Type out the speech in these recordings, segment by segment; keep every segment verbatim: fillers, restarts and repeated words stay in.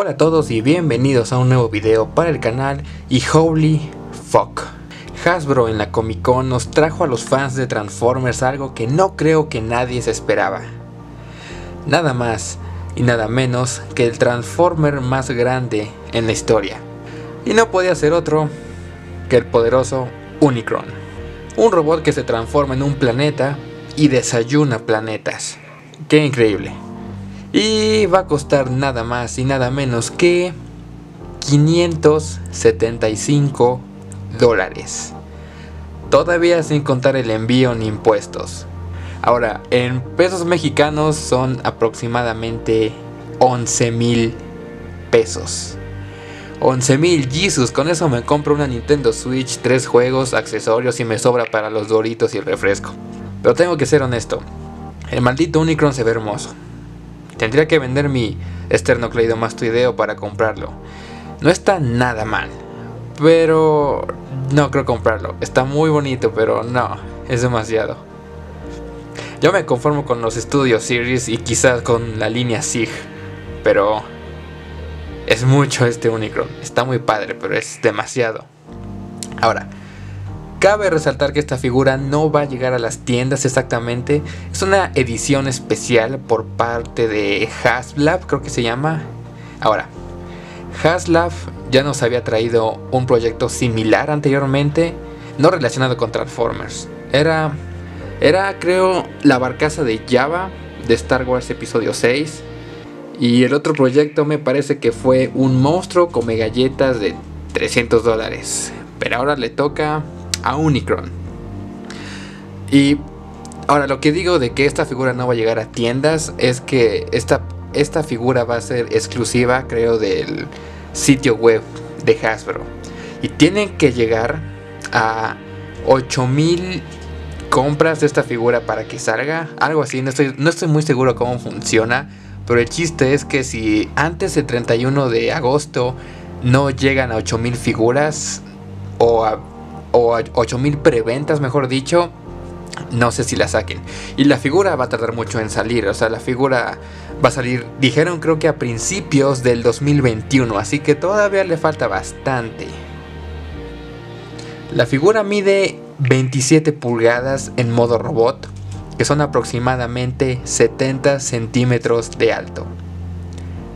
Hola a todos y bienvenidos a un nuevo video para el canal. Y holy fuck, Hasbro en la Comic Con nos trajo a los fans de Transformers algo que no creo que nadie se esperaba. Nada más y nada menos que el Transformer más grande en la historia. Y no podía ser otro que el poderoso Unicron. Un robot que se transforma en un planeta y desayuna planetas. ¡Qué increíble! Y va a costar nada más y nada menos que quinientos setenta y cinco dólares. Todavía sin contar el envío ni impuestos. Ahora, en pesos mexicanos son aproximadamente once mil pesos. once mil, Jesus, con eso me compro una Nintendo Switch, tres juegos, accesorios y me sobra para los doritos y el refresco. Pero tengo que ser honesto, el maldito Unicron se ve hermoso. Tendría que vender mi esternocleidomastoideo para comprarlo. No está nada mal, pero no creo comprarlo. Está muy bonito, pero no, es demasiado. Yo me conformo con los Studio Series y quizás con la línea S I G, pero es mucho este Unicron. Está muy padre, pero es demasiado. Ahora, cabe resaltar que esta figura no va a llegar a las tiendas exactamente. Es una edición especial por parte de Haslab, creo que se llama. Ahora, Haslab ya nos había traído un proyecto similar anteriormente, no relacionado con Transformers. Era, era creo, la barcaza de Jawa de Star Wars Episodio seis. Y el otro proyecto me parece que fue un monstruo come galletas de trescientos dólares. Pero ahora le toca a Unicron. Y ahora, lo que digo de que esta figura no va a llegar a tiendas es que esta, esta figura va a ser exclusiva, creo, del sitio web de Hasbro. Y tienen que llegar a ocho mil compras de esta figura para que salga. Algo así, no estoy, no estoy muy seguro cómo funciona. Pero el chiste es que si antes del treinta y uno de agosto no llegan a ocho mil figuras o a o ocho mil preventas, mejor dicho, no sé si la saquen. Y la figura va a tardar mucho en salir. O sea, la figura va a salir, dijeron, creo que a principios del dos mil veintiuno. Así que todavía le falta bastante. La figura mide veintisiete pulgadas en modo robot, que son aproximadamente setenta centímetros de alto.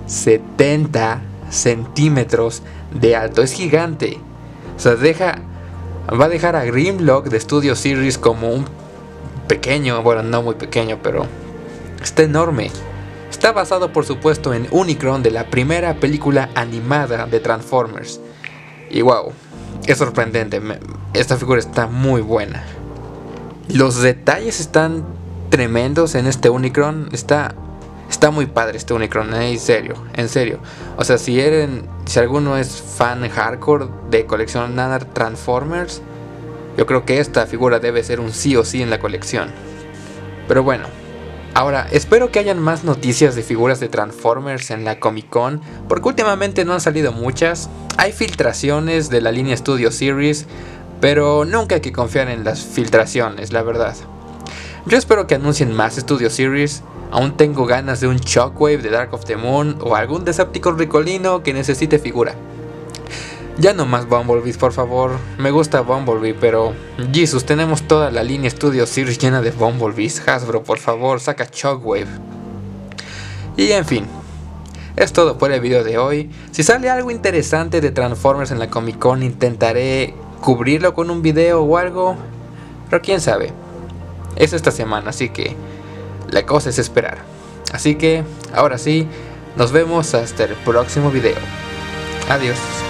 setenta centímetros de alto. Es gigante. O sea, deja... va a dejar a Grimlock de Studio Series como un pequeño, bueno, no muy pequeño, pero está enorme. Está basado, por supuesto, en Unicron de la primera película animada de Transformers. Y wow, es sorprendente, esta figura está muy buena. Los detalles están tremendos en este Unicron, está, está muy padre este Unicron, en serio, en serio. O sea, si eres... si alguno es fan hardcore de coleccionar Transformers, yo creo que esta figura debe ser un sí o sí en la colección. Pero bueno, ahora espero que hayan más noticias de figuras de Transformers en la Comic Con, porque últimamente no han salido muchas. Hay filtraciones de la línea Studio Series, pero nunca hay que confiar en las filtraciones, la verdad. Yo espero que anuncien más Studio Series. Aún tengo ganas de un Shockwave de Dark of the Moon o algún Decepticon ricolino que necesite figura. Ya no más Bumblebee, por favor. Me gusta Bumblebee, pero Jesus, tenemos toda la línea Studio Series llena de Bumblebees. Hasbro, por favor, saca Shockwave. Y en fin, es todo por el video de hoy. Si sale algo interesante de Transformers en la Comic Con, intentaré cubrirlo con un video o algo, pero quién sabe. Es esta semana, así que la cosa es esperar. Así que, ahora sí, nos vemos hasta el próximo video. Adiós.